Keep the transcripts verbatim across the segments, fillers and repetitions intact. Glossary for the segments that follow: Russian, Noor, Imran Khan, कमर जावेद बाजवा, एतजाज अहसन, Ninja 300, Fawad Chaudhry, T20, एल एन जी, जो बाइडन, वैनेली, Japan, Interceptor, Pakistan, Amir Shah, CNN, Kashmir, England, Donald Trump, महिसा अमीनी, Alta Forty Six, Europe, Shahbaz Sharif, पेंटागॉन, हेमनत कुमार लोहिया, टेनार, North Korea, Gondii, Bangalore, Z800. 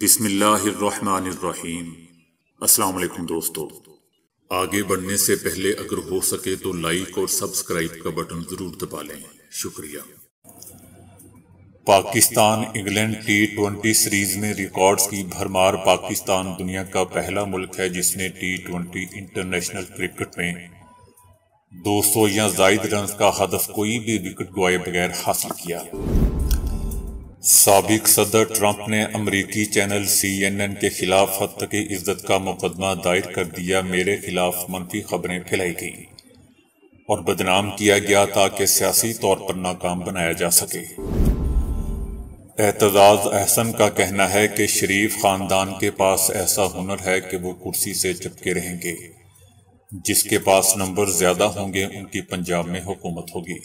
बिस्मिल्लाहिर्रहमानिर्रहीम। अस्सलाम वालेकुम दोस्तों, आगे बढ़ने से पहले अगर हो सके तो लाइक और सब्सक्राइब का बटन जरूर दबा लें, शुक्रिया। Pakistan England T twenty series में रिकॉर्ड्स की भरमार। पाकिस्तान दुनिया का पहला मुल्क है जिसने टी ट्वेंटी इंटरनेशनल क्रिकेट में दो सौ या जायद रन का हदफ कोई भी विकेट गवाए बगैर हासिल किया। साबिक सदर ट्रंप ने अमेरिकी चैनल सी एन एन के खिलाफ हद की इज्जत का मुकदमा दायर कर दिया। मेरे खिलाफ मनफी खबरें फैलाई गई और बदनाम किया गया ताकि सियासी तौर पर नाकाम बनाया जा सके। एतजाज अहसन का कहना है कि शरीफ खानदान के पास ऐसा हुनर है कि वो कुर्सी से चिपके रहेंगे, जिसके पास नंबर ज्यादा होंगे उनकी पंजाब में हुकूमत होगी।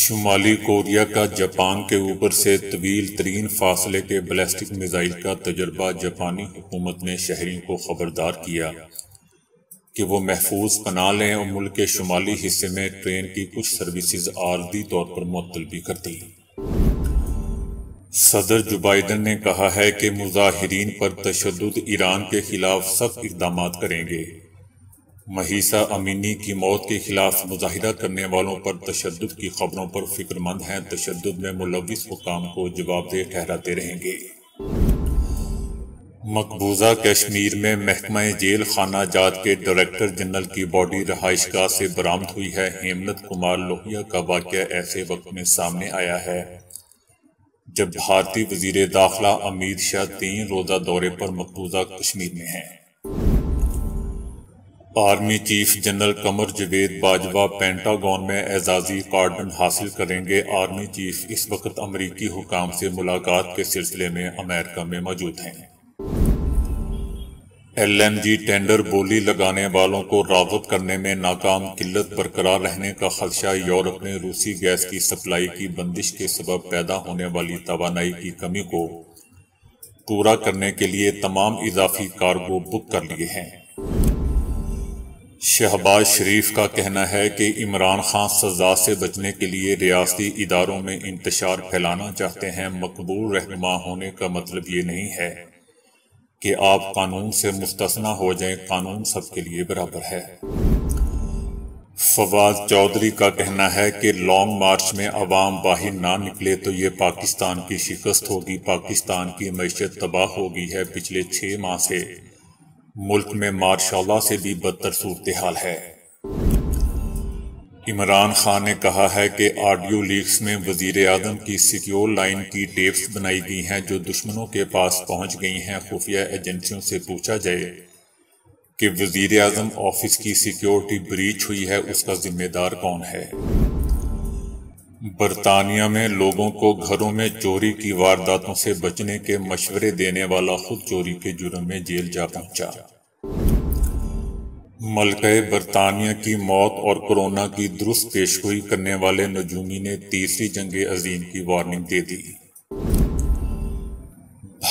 शुमाली कोरिया का जापान के ऊपर से तवील तरीन फासले के बैलिस्टिक मिसाइल का तजर्बा। जापानी हुकूमत ने शहरियों को खबरदार किया कि वो महफूज पना लें और मुल्क के शुमाली हिस्से में ट्रेन की कुछ सर्विसेज आर्दी तौर पर मुअत्तल भी कर दी। सदर जो बाइडन ने कहा है कि मुजाहिरीन पर तशद्दुद ईरान के खिलाफ सख्त इकदाम करेंगे। महिसा अमीनी की मौत के खिलाफ मुजाहिदा करने वालों पर तशद्दुद की खबरों पर फिक्रमंद हैं। तशद्दुद में मुलविस हुकाम को जवाबदेह ठहराते रहेंगे। मकबूजा कश्मीर में महकमा जेल खाना जात के डायरेक्टर जनरल की बॉडी रहायशगाह से बरामद हुई है। हेमनत कुमार लोहिया का वाक़या ऐसे वक्त में सामने आया है जब भारतीय वजीर दाखिला अमीर शाह तीन रोज़ा दौरे पर मकबूजा कश्मीर में हैं। Army chief general कमर जावेद बाजवा पेंटागॉन में एजाजी कार्डन हासिल करेंगे। आर्मी चीफ इस वक्त अमरीकी हुकाम से मुलाकात के सिलसिले में अमेरिका में मौजूद हैं। एल एन जी टेंडर बोली लगाने वालों को राग़ब करने में नाकाम। किल्लत बरकरार रहने का खदशा। यूरोप में रूसी गैस की सप्लाई की बंदिश के सबब पैदा होने वाली तवानाई की कमी को पूरा करने के लिए तमाम इजाफी कार्गो बुक कर लिए हैं। शहबाज शरीफ का कहना है कि इमरान खान सजा से बचने के लिए रियासती इदारों में इंतशार फैलाना चाहते हैं। मकबूल रहनुमा होने का मतलब ये नहीं है कि आप कानून से मुस्तना हो जाएं, कानून सबके लिए बराबर है। फवाद चौधरी का कहना है कि लॉन्ग मार्च में अवाम बाहर ना निकले तो ये पाकिस्तान की शिकस्त होगी। पाकिस्तान की मैशत तबाह हो गई है। पिछले छः माह से मुल्क में मार्शाला से भी बदतर सूरत हाल है। इमरान खान ने कहा है कि ऑडियो लीक्स में वजीर आजम की सिक्योर लाइन की टेप्स बनाई गई हैं जो दुश्मनों के पास पहुंच गई हैं। खुफिया एजेंसियों से पूछा जाए कि वजीर आजम ऑफिस की सिक्योरिटी ब्रीच हुई है, उसका जिम्मेदार कौन है। बरतानिया में लोगों को घरों में चोरी की वारदातों से बचने के मशवरे देने वाला खुद चोरी के जुर्म में जेल जा पहुंचा। मलका बरतानिया की मौत और कोरोना की दुरुस्त पेशगोई करने वाले नजूमी ने तीसरी जंग अजीम की वार्निंग दे दी।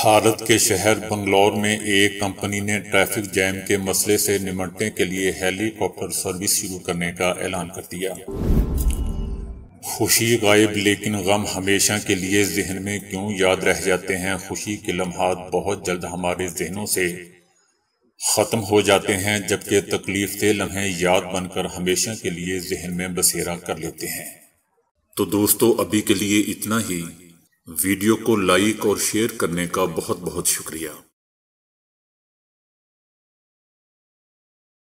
भारत के शहर बंगलौर में एक कंपनी ने ट्रैफिक जैम के मसले से निमटने के लिए हेलीकॉप्टर सर्विस शुरू करने का ऐलान कर दिया। खुशी गायब लेकिन गम हमेशा के लिए जहन में क्यों याद रह जाते हैं। खुशी के लम्हात बहुत जल्द हमारे जहनों से ख़त्म हो जाते हैं, जबकि तकलीफ से लम्हे याद बनकर हमेशा के लिए जहन में बसेरा कर लेते हैं। तो दोस्तों, अभी के लिए इतना ही। वीडियो को लाइक और शेयर करने का बहुत बहुत शुक्रिया।